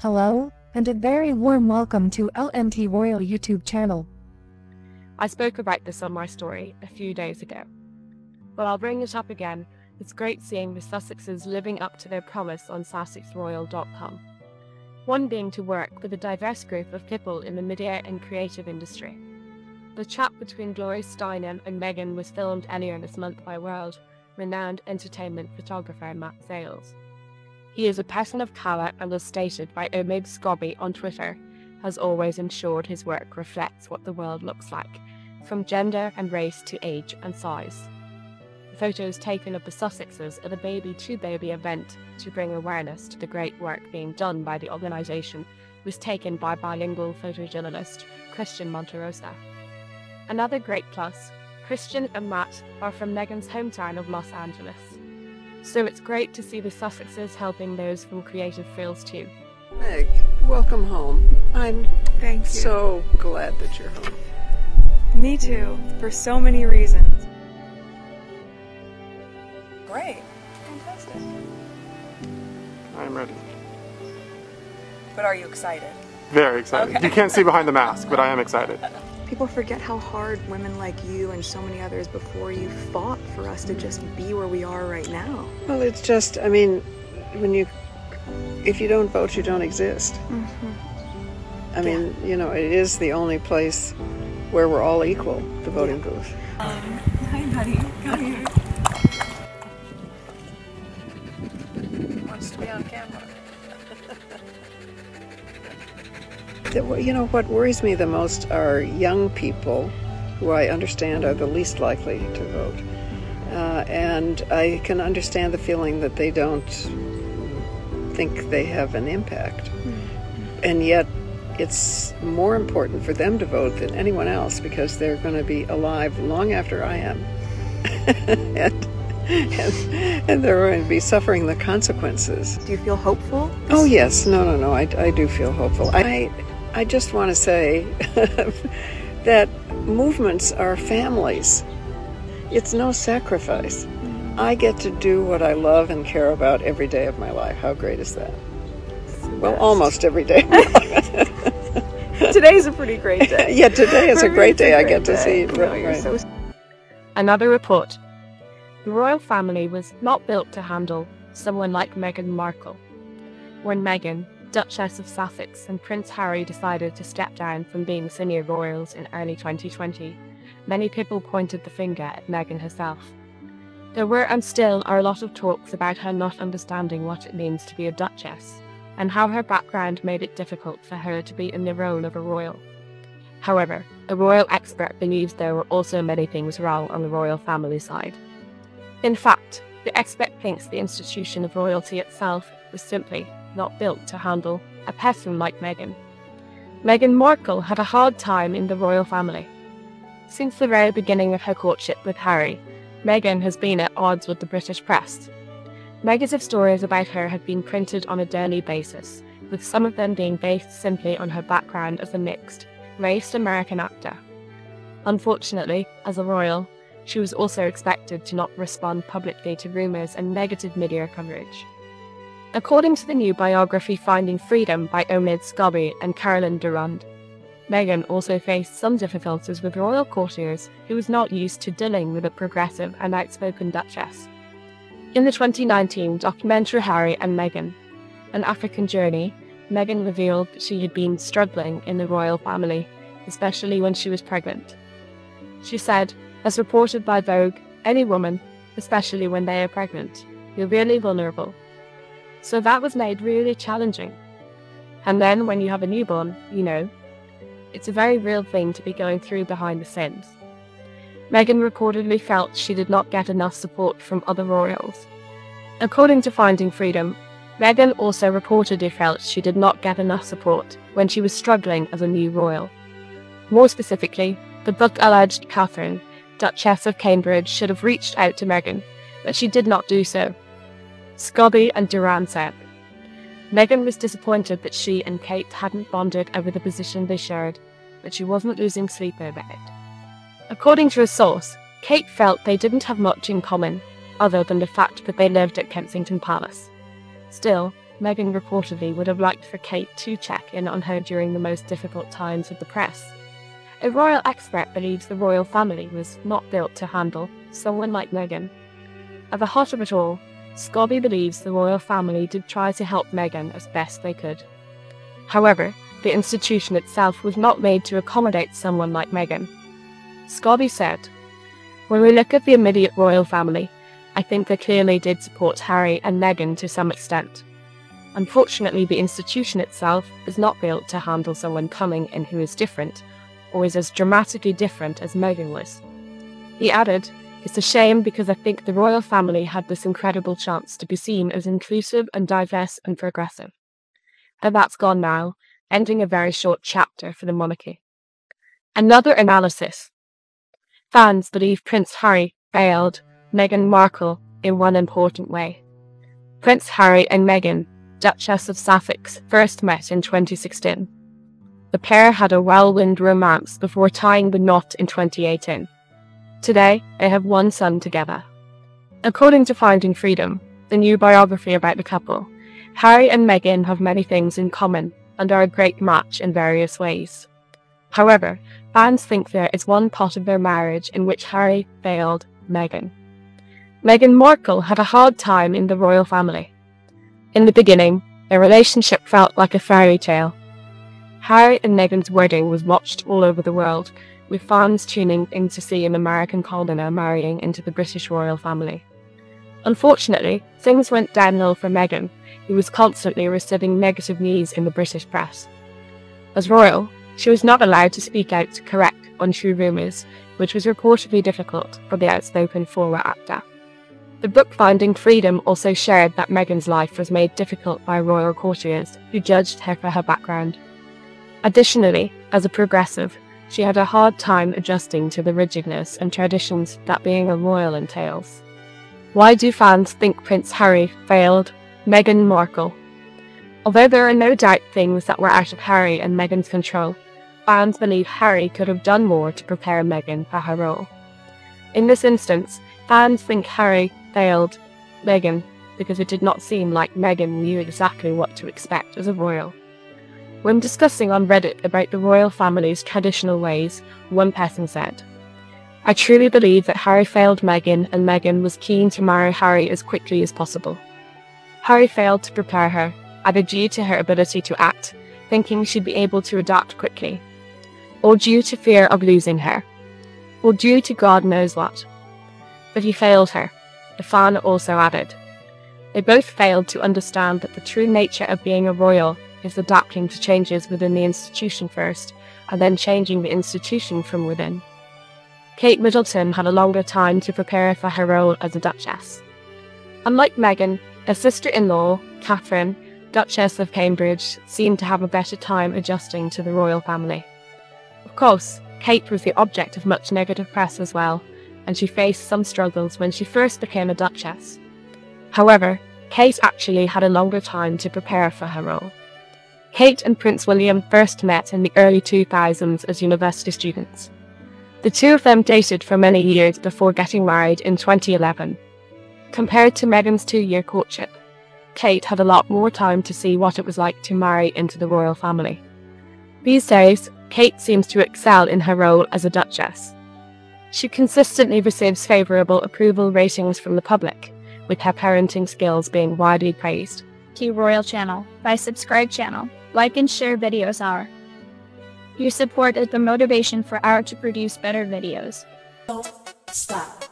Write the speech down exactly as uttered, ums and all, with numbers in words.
Hello, and a very warm welcome to L M T Royal YouTube channel. I spoke about this on my story a few days ago, but I'll bring it up again. It's great seeing the Sussexes living up to their promise on Sussex Royal dot com. One being to work with a diverse group of people in the media and creative industry. The chat between Gloria Steinem and Meghan was filmed earlier this month by world-renowned entertainment photographer Matt Sayles. He is a person of colour and, as stated by Omid Scobie on Twitter, has always ensured his work reflects what the world looks like, from gender and race to age and size. The photos taken of the Sussexes at a baby-to-baby event to bring awareness to the great work being done by the organisation was taken by bilingual photojournalist Christian Monterosa. Another great plus, Christian and Matt are from Meghan's hometown of Los Angeles. So it's great to see the Sussexes helping those from creative fields too. Meg, welcome home. I'm Thank you. so glad that you're home. Me too, for so many reasons. Great. Fantastic. I'm ready. But are you excited? Very excited. Okay. You can't see behind the mask, but I am excited. People forget how hard women like you and so many others before you fought for us to just be where we are right now. Well, it's just, I mean, when you, if you don't vote, you don't exist. Mm-hmm. I yeah. mean, you know, it is the only place where we're all equal, the voting yeah. booth. Um, hi, buddy. Come here. Wants to be on camera. You know, what worries me the most are young people, who I understand are the least likely to vote. Uh, and I can understand the feeling that they don't think they have an impact. Mm-hmm. And yet, it's more important for them to vote than anyone else, because they're going to be alive long after I am. and, and, and they're going to be suffering the consequences. Do you feel hopeful? Oh, yes. No, no, no. I, I do feel hopeful. I... I just want to say that movements are families. It's no sacrifice. I get to do what I love and care about every day of my life. How great is that? Well, almost every day. Today's a pretty great day. Yeah, today is a great day. I get to see. Really, right. Another report. The royal family was not built to handle someone like Meghan Markle. When Meghan, Duchess of Sussex, and Prince Harry decided to step down from being senior royals in early twenty twenty, many people pointed the finger at Meghan herself. There were and still are a lot of talks about her not understanding what it means to be a duchess, and how her background made it difficult for her to be in the role of a royal. However, a royal expert believes there were also many things wrong on the royal family side. In fact, the expert thinks the institution of royalty itself was simply not built to handle a person like Meghan. Meghan Markle had a hard time in the royal family. Since the very beginning of her courtship with Harry, Meghan has been at odds with the British press. Negative stories about her have been printed on a daily basis, with some of them being based simply on her background as a mixed-race American actor. Unfortunately, as a royal, she was also expected to not respond publicly to rumours and negative media coverage. According to the new biography Finding Freedom by Omid Scobie and Carolyn Durand, Meghan also faced some difficulties with royal courtiers who was not used to dealing with a progressive and outspoken duchess. In the twenty nineteen documentary Harry and Meghan, an African Journey, Meghan revealed that she had been struggling in the royal family, especially when she was pregnant. She said, as reported by Vogue, any woman, especially when they are pregnant, you're really vulnerable. So that was made really challenging. And then when you have a newborn, you know, it's a very real thing to be going through behind the scenes. Meghan reportedly felt she did not get enough support from other royals. According to Finding Freedom, Meghan also reportedly felt she did not get enough support when she was struggling as a new royal. More specifically, the book alleged Catherine, Duchess of Cambridge, should have reached out to Meghan, but she did not do so. Scobie and Durand said, Meghan was disappointed that she and Kate hadn't bonded over the position they shared, but she wasn't losing sleep over it. According to a source, Kate felt they didn't have much in common, other than the fact that they lived at Kensington Palace. Still, Meghan reportedly would have liked for Kate to check in on her during the most difficult times with the press. A royal expert believes the royal family was not built to handle someone like Meghan. At the heart of it all, Scobie believes the royal family did try to help Meghan as best they could. However, the institution itself was not made to accommodate someone like Meghan. Scobie said, "When we look at the immediate royal family, I think they clearly did support Harry and Meghan to some extent. Unfortunately, the institution itself is not built to handle someone coming in who is different, or is as dramatically different as Meghan was." He added, "It's a shame because I think the royal family had this incredible chance to be seen as inclusive and diverse and progressive. But that's gone now, ending a very short chapter for the monarchy." Another analysis. Fans believe Prince Harry failed Meghan Markle in one important way. Prince Harry and Meghan, Duchess of Sussex, first met in twenty sixteen. The pair had a whirlwind romance before tying the knot in twenty eighteen. Today, they have one son together. According to Finding Freedom, the new biography about the couple, Harry and Meghan have many things in common and are a great match in various ways. However, fans think there is one part of their marriage in which Harry failed Meghan. Meghan Markle had a hard time in the royal family. In the beginning, their relationship felt like a fairy tale. Harry and Meghan's wedding was watched all over the world, with fans tuning in to see an American commoner marrying into the British royal family. Unfortunately, things went downhill for Meghan, who was constantly receiving negative news in the British press. As royal, she was not allowed to speak out to correct untrue rumours, which was reportedly difficult for the outspoken former actor. The book Finding Freedom also shared that Meghan's life was made difficult by royal courtiers who judged her for her background. Additionally, as a progressive, she had a hard time adjusting to the rigidness and traditions that being a royal entails. Why do fans think Prince Harry failed Meghan Markle? Although there are no doubt things that were out of Harry and Meghan's control, fans believe Harry could have done more to prepare Meghan for her role. In this instance, fans think Harry failed Meghan because it did not seem like Meghan knew exactly what to expect as a royal. When discussing on Reddit about the royal family's traditional ways, one person said, "I truly believe that Harry failed Meghan and Meghan was keen to marry Harry as quickly as possible. Harry failed to prepare her, either due to her ability to act, thinking she'd be able to adapt quickly, or due to fear of losing her, or due to God knows what. But he failed her," the fan also added. They both failed to understand that the true nature of being a royal is adapting to changes within the institution first, and then changing the institution from within. Kate Middleton had a longer time to prepare for her role as a duchess. Unlike Meghan, her sister-in-law, Catherine, Duchess of Cambridge, seemed to have a better time adjusting to the royal family. Of course, Kate was the object of much negative press as well, and she faced some struggles when she first became a duchess. However, Kate actually had a longer time to prepare for her role. Kate and Prince William first met in the early two thousands as university students. The two of them dated for many years before getting married in twenty eleven. Compared to Meghan's two-year courtship, Kate had a lot more time to see what it was like to marry into the royal family. These days, Kate seems to excel in her role as a duchess. She consistently receives favourable approval ratings from the public, with her parenting skills being widely praised. To Royal Channel by subscribe channel, like and share videos are. Your support is the motivation for our to produce better videos. Don't stop.